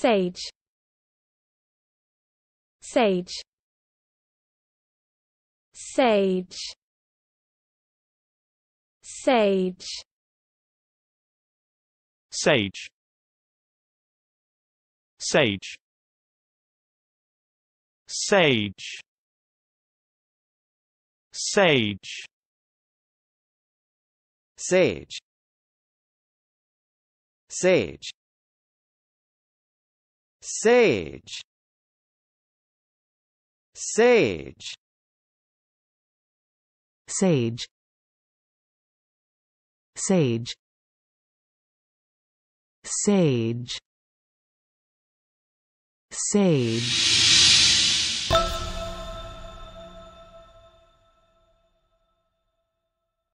sage, sage, sage, sage, sage, sage, sage, sage, sage, sage, sage, sage, sage, sage, sage, sage.